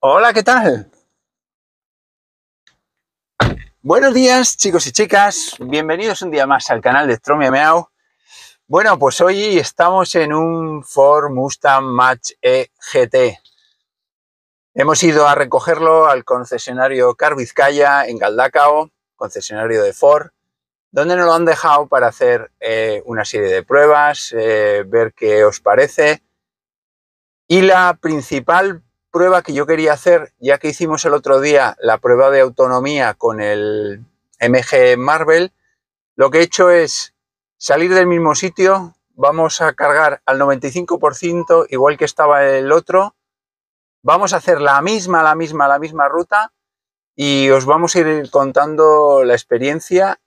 Hola, ¿qué tal? Buenos días, chicos y chicas. Bienvenidos un día más al canal de Electro Miau Miau. Bueno, pues hoy estamos en un Ford Mustang Mach-E GT. Hemos ido a recogerlo al concesionario Carvizcaya en Galdacao, concesionario de Ford, donde nos lo han dejado para hacer una serie de pruebas, ver qué os parece. Y la principal prueba que yo quería hacer, ya que hicimos el otro día la prueba de autonomía con el MG Marvel, lo que he hecho es salir del mismo sitio, vamos a cargar al 95% igual que estaba el otro, vamos a hacer la misma ruta y os vamos a ir contando la experiencia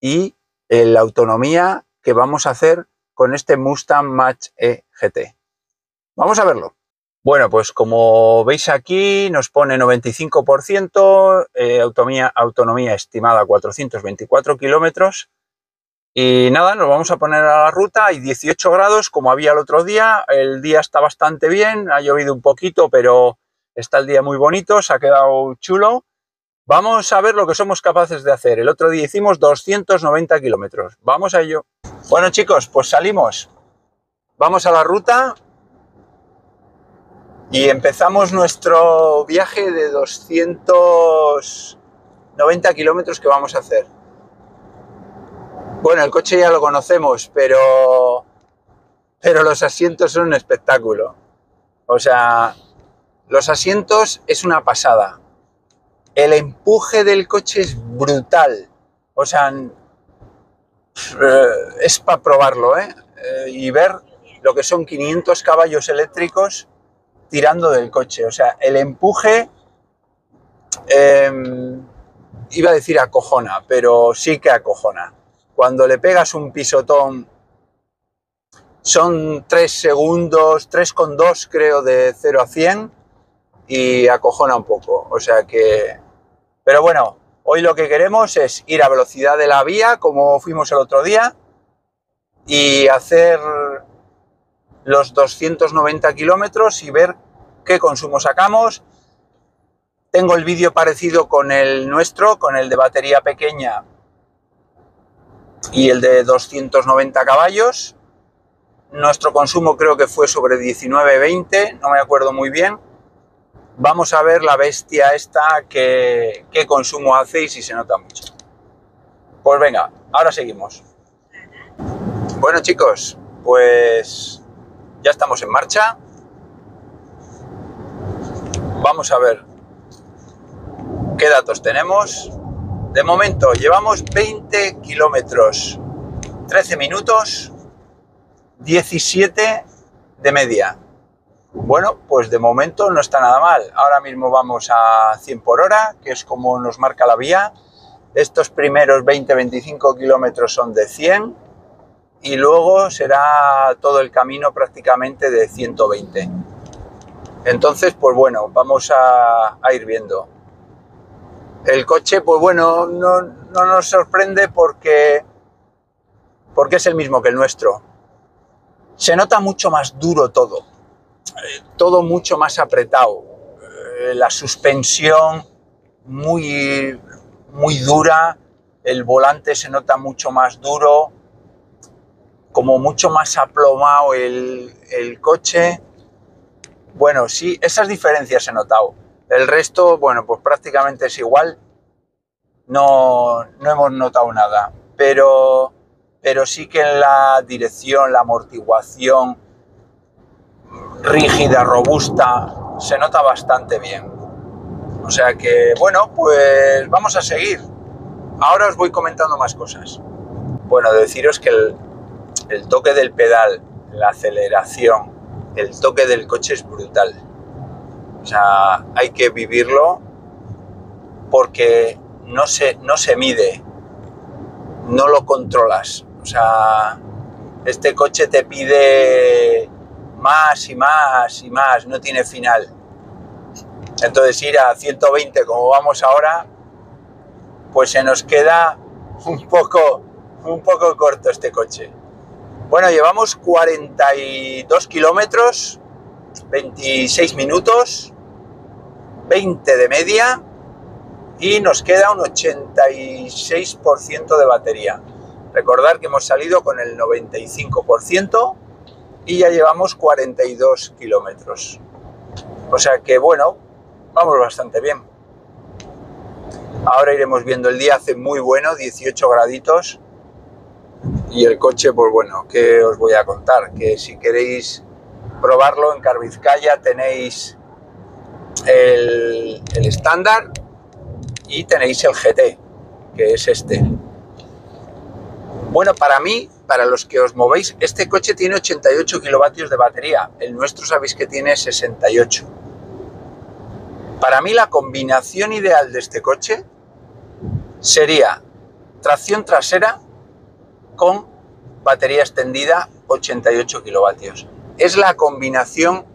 y la autonomía que vamos a hacer con este Mustang Mach-E GT. Vamos a verlo. Bueno, pues como veis aquí nos pone 95%, autonomía estimada a 424 kilómetros. Y nada, nos vamos a poner a la ruta, hay 18 grados como había el otro día, el día está bastante bien, ha llovido un poquito pero está el día muy bonito, se ha quedado chulo. Vamos a ver lo que somos capaces de hacer, el otro día hicimos 290 kilómetros, vamos a ello. Bueno chicos, pues salimos, vamos a la ruta. Y empezamos nuestro viaje de 290 kilómetros que vamos a hacer. Bueno, el coche ya lo conocemos, pero los asientos son un espectáculo. O sea, los asientos es una pasada. El empuje del coche es brutal. O sea, es para probarlo, ¿eh? Y ver lo que son 500 caballos eléctricos tirando del coche, o sea, el empuje, iba a decir acojona, pero sí que acojona. Cuando le pegas un pisotón, son 3 segundos, 3,2 creo, de 0 a 100, y acojona un poco, o sea que... Pero bueno, hoy lo que queremos es ir a velocidad de la vía, como fuimos el otro día, y hacer los 290 kilómetros y ver qué consumo sacamos. Tengo el vídeo parecido con el nuestro, con el de batería pequeña y el de 290 caballos. Nuestro consumo creo que fue sobre 19-20, no me acuerdo muy bien. Vamos a ver la bestia esta qué consumo hace y si se nota mucho. Pues venga, ahora seguimos. Bueno chicos, pues... ya estamos en marcha. Vamos a ver qué datos tenemos. De momento llevamos 20 kilómetros, 13 minutos, 17 de media. Bueno, pues de momento no está nada mal. Ahora mismo vamos a 100 por hora, que es como nos marca la vía. Estos primeros 20-25 kilómetros son de 100. Y luego será todo el camino prácticamente de 120. Entonces, pues bueno, vamos a ir viendo. El coche, pues bueno, no nos sorprende porque es el mismo que el nuestro. Se nota mucho más duro todo. Todo mucho más apretado. La suspensión muy, muy dura. El volante se nota mucho más duro. Como mucho más aplomado el coche. Bueno, sí, esas diferencias he notado. El resto, bueno, pues prácticamente es igual. No hemos notado nada. Pero sí que en la dirección, la amortiguación rígida, robusta, se nota bastante bien. O sea que, bueno, pues vamos a seguir. Ahora os voy comentando más cosas. Bueno, deciros que el toque del pedal, la aceleración, el toque del coche es brutal. O sea, hay que vivirlo porque no se mide, no lo controlas. O sea, este coche te pide más y más y más, no tiene final. Entonces ir a 120 como vamos ahora, pues se nos queda un poco corto este coche. Bueno, llevamos 42 kilómetros, 26 minutos, 20 de media y nos queda un 86% de batería. Recordad que hemos salido con el 95% y ya llevamos 42 kilómetros. O sea que bueno, vamos bastante bien. Ahora iremos viendo el día, hace muy bueno, 18 graditos. Y el coche, pues bueno, ¿qué os voy a contar? Que si queréis probarlo en Carvizcaya tenéis el estándar y tenéis el GT, que es este. Bueno, para mí, para los que os movéis, este coche tiene 88 kilovatios de batería. El nuestro sabéis que tiene 68. Para mí la combinación ideal de este coche sería tracción trasera con batería extendida, 88 kilovatios. Es la combinación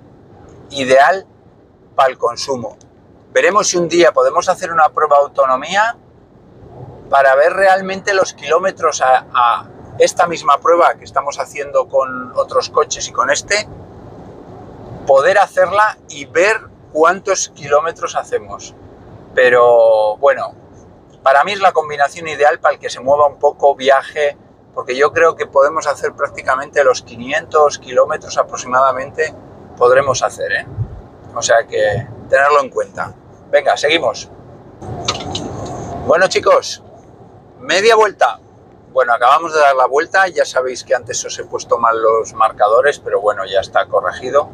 ideal para el consumo. Veremos si un día podemos hacer una prueba de autonomía para ver realmente los kilómetros a esta misma prueba que estamos haciendo con otros coches y con este, poder hacerla y ver cuántos kilómetros hacemos. Pero bueno, para mí es la combinación ideal para el que se mueva un poco, viaje, porque yo creo que podemos hacer prácticamente los 500 kilómetros aproximadamente, podremos hacer, ¿eh? O sea que tenerlo en cuenta. Venga, seguimos. Bueno chicos, media vuelta. Bueno, acabamos de dar la vuelta, ya sabéis que antes os he puesto mal los marcadores, pero bueno, ya está corregido.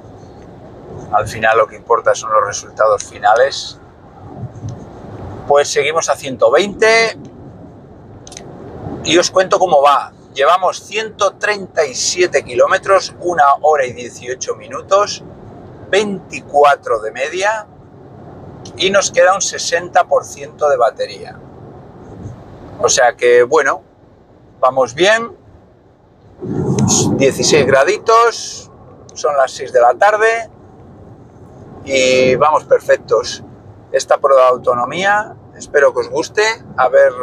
Al final lo que importa son los resultados finales. Pues seguimos a 120 y os cuento cómo va. Llevamos 137 kilómetros, 1 hora y 18 minutos, 24 de media y nos queda un 60% de batería. O sea que, bueno, vamos bien. 16 graditos, son las 6 de la tarde y vamos perfectos. Esta prueba de autonomía, espero que os guste, a ver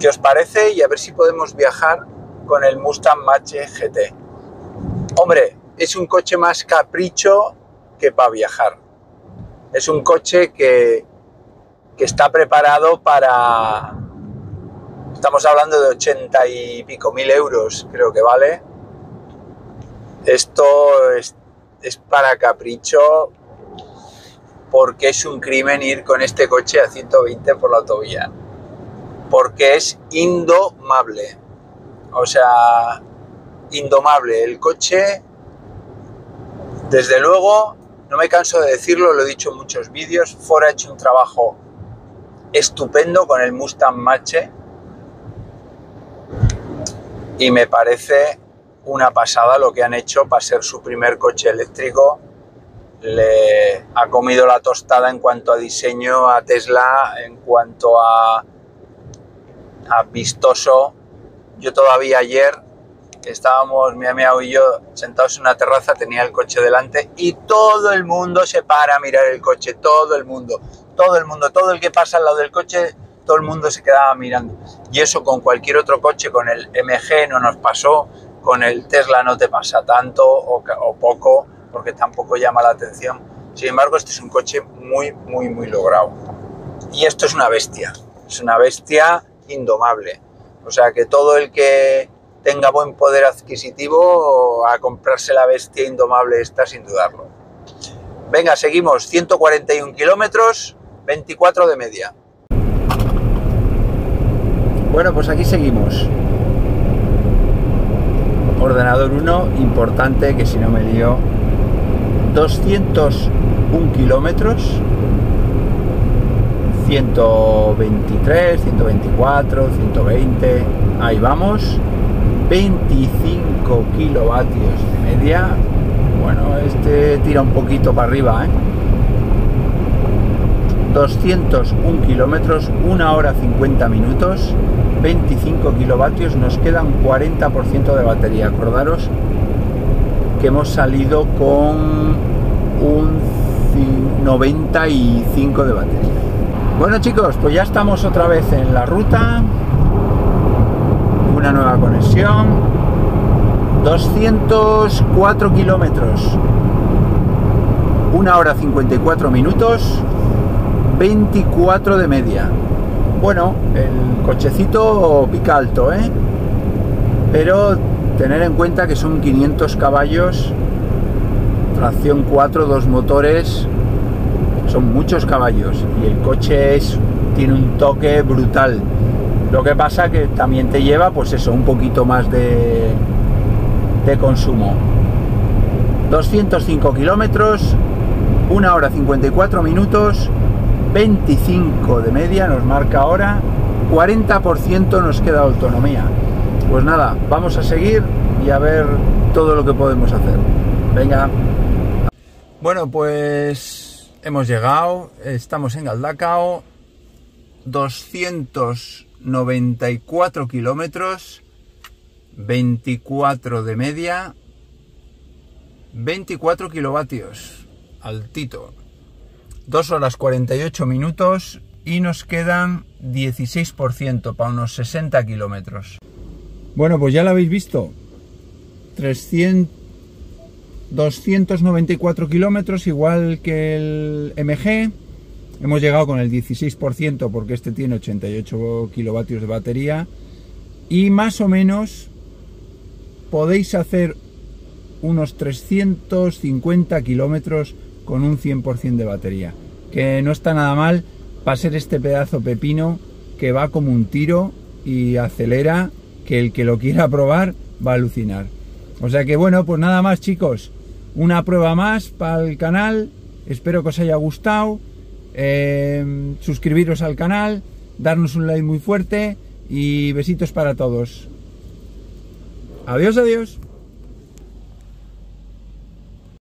qué os parece y a ver si podemos viajar con el Mustang Mach-E GT. Hombre, es un coche más capricho que para viajar. Es un coche que está preparado para... Estamos hablando de 80 y pico mil euros, creo que vale. Esto es para capricho, porque es un crimen ir con este coche a 120 por la autovía. Porque es indomable, o sea, indomable el coche, desde luego, no me canso de decirlo, lo he dicho en muchos vídeos, Ford ha hecho un trabajo estupendo con el Mustang Mach-E y me parece una pasada lo que han hecho para ser su primer coche eléctrico. Le ha comido la tostada en cuanto a diseño a Tesla, en cuanto a vistoso. Yo todavía ayer estábamos Miau Miau y yo sentados en una terraza, tenía el coche delante y todo el mundo se para a mirar el coche, todo el mundo, todo el que pasa al lado del coche, todo el mundo se quedaba mirando. Y eso con cualquier otro coche, con el MG no nos pasó, con el Tesla no te pasa tanto o poco, porque tampoco llama la atención. Sin embargo, este es un coche muy, muy, muy logrado. Y esto es una bestia indomable. O sea que todo el que tenga buen poder adquisitivo a comprarse la bestia indomable esta sin dudarlo. Venga, seguimos. 141 kilómetros, 24 de media. Bueno, pues aquí seguimos. Ordenador 1, importante que si no me lío. 201 kilómetros. 123, 124, 120, ahí vamos, 25 kilovatios de media, bueno, este tira un poquito para arriba, ¿eh? 201 kilómetros, 1 hora 50 minutos, 25 kilovatios, nos queda un 40% de batería, acordaros que hemos salido con un 95 de batería. Bueno chicos, pues ya estamos otra vez en la ruta, una nueva conexión, 204 kilómetros, 1 hora 54 minutos, 24 de media. Bueno, el cochecito pica alto, ¿eh? Pero tener en cuenta que son 500 caballos, tracción 4, 2 motores, son muchos caballos y el coche tiene un toque brutal. Lo que pasa que también te lleva, pues eso, un poquito más de consumo. 205 kilómetros, 1 hora 54 minutos, 25 de media nos marca ahora, 40% nos queda de autonomía. Pues nada, vamos a seguir y a ver todo lo que podemos hacer. Venga. Bueno, pues hemos llegado, estamos en Galdacao, 294 kilómetros, 24 de media, 24 kilovatios, altito. 2 horas 48 minutos y nos quedan 16% para unos 60 kilómetros. Bueno, pues ya lo habéis visto, 294 kilómetros, igual que el MG. Hemos llegado con el 16% porque este tiene 88 kilovatios de batería. Y más o menos podéis hacer unos 350 kilómetros con un 100% de batería, que no está nada mal para ser este pedazo pepino que va como un tiro y acelera, que el que lo quiera probar va a alucinar. O sea que bueno, pues nada más, chicos, una prueba más para el canal. Espero que os haya gustado, suscribiros al canal, darnos un like muy fuerte y besitos para todos. Adiós, adiós.